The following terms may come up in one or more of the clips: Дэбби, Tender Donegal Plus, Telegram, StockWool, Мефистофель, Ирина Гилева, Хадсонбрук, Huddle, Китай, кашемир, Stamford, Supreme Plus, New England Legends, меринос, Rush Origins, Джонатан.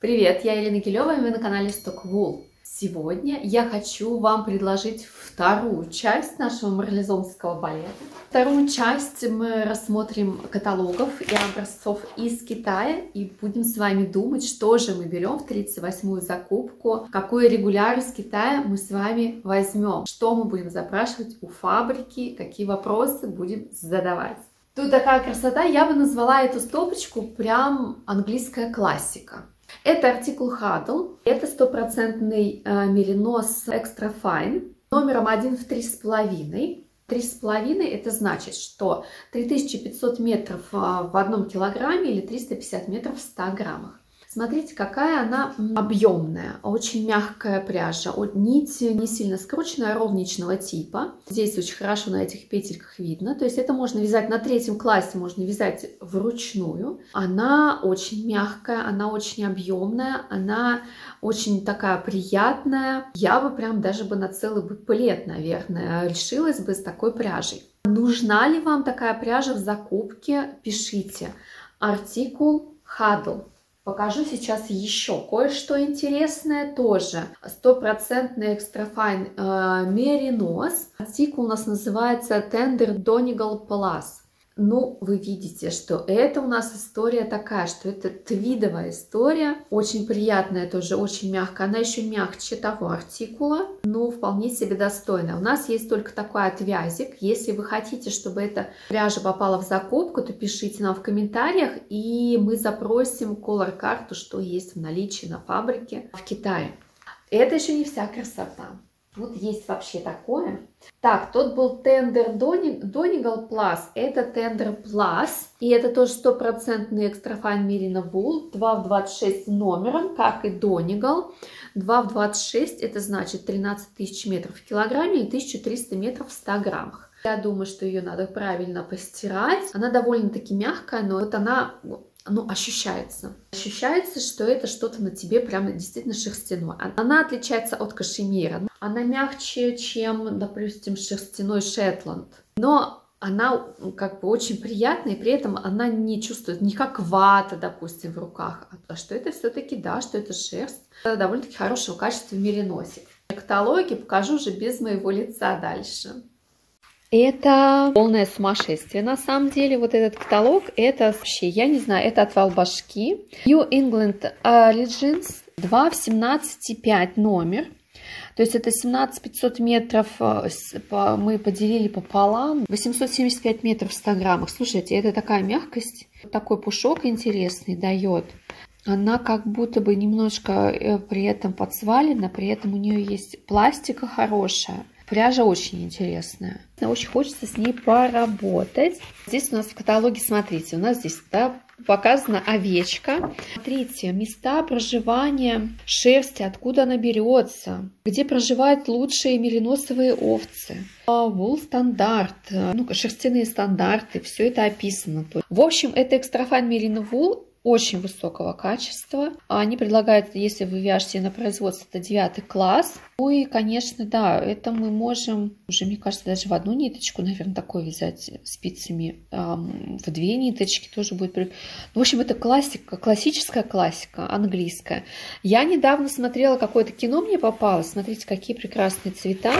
Привет, я Ирина Гилева, и вы на канале StockWool. Сегодня я хочу вам предложить вторую часть нашего марлезонского балета. Вторую часть мы рассмотрим каталогов и образцов из Китая и будем с вами думать, что же мы берем в 38-ю закупку, какую регуляр из Китая мы с вами возьмем, что мы будем запрашивать у фабрики, какие вопросы будем задавать. Тут такая красота, я бы назвала эту стопочку прям английская классика. Это артикул Huddle, это стопроцентный меринос экстра файн, номером 1 в 3,5. 3,5 это значит, что 3500 метров в 1 килограмме или 350 метров в 100 граммах. Смотрите, какая она объемная, очень мягкая пряжа, нить не сильно скрученная, ровничного типа. Здесь очень хорошо на этих петельках видно, то есть это можно вязать на третьем классе, можно вязать вручную. Она очень мягкая, она очень объемная, она очень такая приятная. Я бы прям даже бы на целый палет, наверное, решилась бы с такой пряжей. Нужна ли вам такая пряжа в закупке? Пишите. Артикул Huddle. Покажу сейчас еще кое-что интересное тоже. Стопроцентный экстрафайн меринос. Артикул у нас называется Tender Donegal Plus. Ну, вы видите, что это у нас история такая, что это твидовая история. Очень приятная тоже, очень мягкая. Она еще мягче того артикула, но вполне себе достойная. У нас есть только такой отвязик. Если вы хотите, чтобы эта пряжа попала в закупку, то пишите нам в комментариях, и мы запросим колор-карту, что есть в наличии на фабрике в Китае. Это еще не вся красота. Вот есть вообще такое. Так, тот был Tender Donegal Plus, это Tender Plus, и это тоже стопроцентный экстрафайн мерино вул, 2 в 26 номером, как и Donegal. 2 в 26, это значит 13 тысяч метров в килограмме или 1300 метров в 100 граммах. Я думаю, что ее надо правильно постирать. Она довольно-таки мягкая, но вот она... Ну, ощущается. Ощущается, что это что-то на тебе прямо действительно шерстяное. Она отличается от кашемира. Она мягче, чем, допустим, шерстяной шетланд. Но она как бы очень приятная, и при этом она не чувствует не как вата, допустим, в руках. А что это все-таки, да, что это шерсть. Это довольно-таки хорошего качества мериносик. В каталоге покажу уже без моего лица дальше. Это полное сумасшествие, на самом деле, вот этот каталог, это вообще, я не знаю, это отвал башки. New England Legends, 2 в 17,5 номер, то есть это 17,500 метров, мы поделили пополам, 875 метров в 100 граммах. Слушайте, это такая мягкость, такой пушок интересный дает. Она как будто бы немножко при этом подсвалена, при этом у нее есть пластика хорошая. Пряжа очень интересная. Очень хочется с ней поработать. Здесь у нас в каталоге, смотрите, у нас здесь показана овечка. Смотрите, места проживания шерсти, откуда она берется, где проживают лучшие мериносовые овцы. Wool стандарт, ну, шерстяные стандарты, все это описано. В общем, это экстрафайн мерино вул очень высокого качества. Они предлагают, если вы вяжете на производство, это 9 класс. Ну и, конечно, да, это мы можем уже, мне кажется, даже в одну ниточку, наверное, такой вязать спицами. В две ниточки тоже будет. В общем, это классика, классическая классика английская. Я недавно смотрела какое-то кино, мне попалось. Смотрите, какие прекрасные цвета.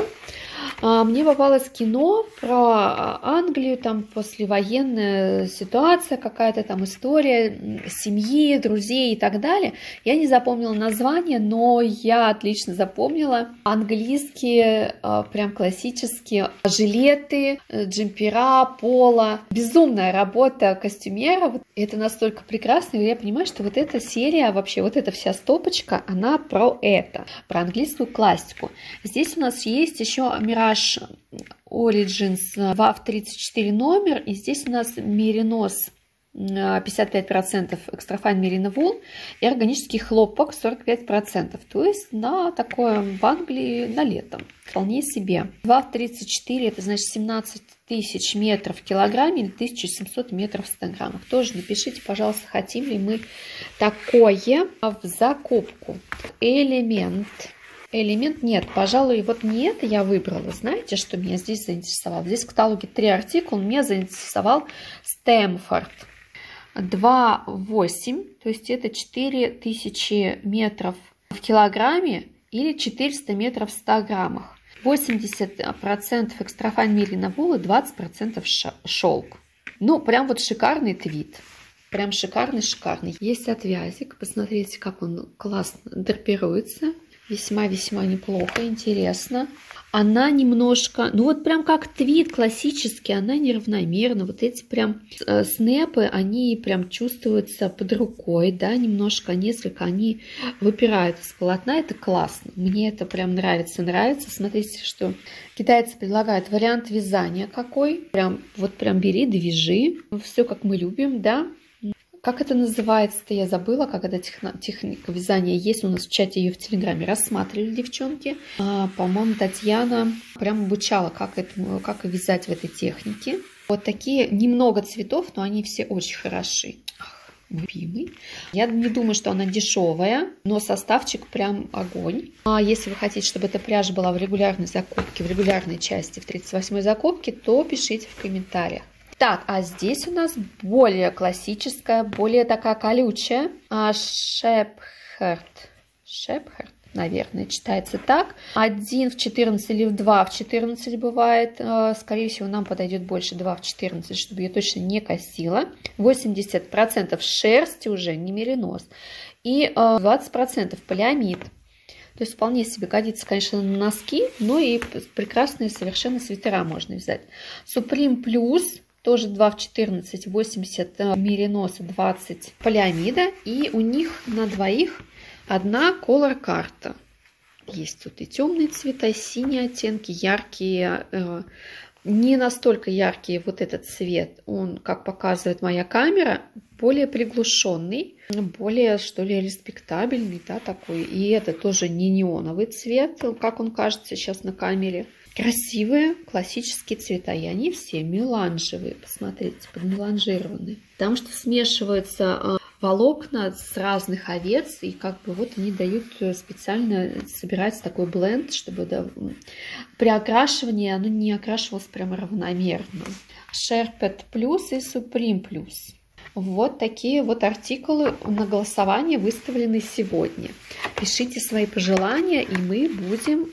Мне попалось кино про Англию, там послевоенная ситуация, какая-то там история семьи, друзей и так далее. Я не запомнила название, но я отлично запомнила английские, прям классические жилеты, джемпера, поло. Безумная работа костюмера. Это настолько прекрасно, и я понимаю, что вот эта серия, вообще вот эта вся стопочка, она про это, про английскую классику. Здесь у нас есть еще Rush Origins 2 в 34 номер, и здесь у нас меринос 55%, экстрафайн мерино вул и органический хлопок 45%, то есть на такое в Англии на лето вполне себе. 2 в 34 это значит 17 тысяч метров в килограмме или 1700 метров в 100 граммах. Тоже напишите, пожалуйста, хотим ли мы такое в закупку. Элемент. Элемент нет, пожалуй, вот нет, я выбрала. Знаете, что меня здесь заинтересовало? Здесь в каталоге 3 артикула, меня заинтересовал Stamford. 2,8, то есть это 4000 метров в килограмме или 400 метров в 100 граммах. 80% экстрафайн мерина вула, 20% шелк. Ну, прям вот шикарный твид. Прям шикарный. Есть отвязик. Посмотрите, как он классно драпируется. Весьма-весьма неплохо, интересно. Она немножко, ну вот прям как твид классический, она неравномерна. Вот эти прям снэпы, они прям чувствуются под рукой, да, немножко, несколько они выпирают из полотна. Это классно, мне это прям нравится. Смотрите, что китайцы предлагают вариант вязания какой. Прям, вот прям бери, движи, все как мы любим, да. Как это называется-то, я забыла, как эта техника вязания есть. У нас в чате ее в Телеграме рассматривали девчонки. По-моему, Татьяна прям обучала, как вязать в этой технике. Вот такие, немного цветов, но они все очень хороши. Ах, любимый. Я не думаю, что она дешевая, но составчик прям огонь. А если вы хотите, чтобы эта пряжа была в регулярной закупке, в регулярной части, в 38-й закупке, то пишите в комментариях. Так, а здесь у нас более классическая, более такая колючая. Shephard, наверное, читается так. 1 в 14 или в 2 в 14 бывает. Скорее всего, нам подойдет больше 2 в 14, чтобы ее точно не косило. 80% шерсти уже, не меринос. И 20% полиамид. То есть вполне себе годится, конечно, на носки, но и прекрасные совершенно свитера можно взять. Supreme Plus. Тоже 2 в 14, 80 мериноса, 20 полиамида. И у них на двоих одна колор-карта. Есть тут и темные цвета, и синие оттенки, яркие. Не настолько яркий вот этот цвет. Он, как показывает моя камера, более приглушенный, более, что ли, респектабельный, да, такой. И это тоже не неоновый цвет, как он кажется сейчас на камере. Красивые классические цвета, и они все меланжевые, посмотрите, подмеланжированные. Потому что смешиваются волокна с разных овец, и как бы вот они дают специально собирать такой бленд, чтобы при окрашивании оно не окрашивалось прямо равномерно. Shephard Plus и Supreme Plus. Вот такие вот артикулы на голосование выставлены сегодня. Пишите свои пожелания, и мы будем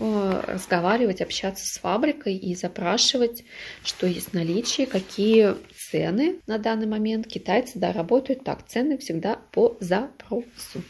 разговаривать, общаться с фабрикой и запрашивать, что есть в наличии, какие цены на данный момент. Китайцы, да, работают так, цены всегда по запросу.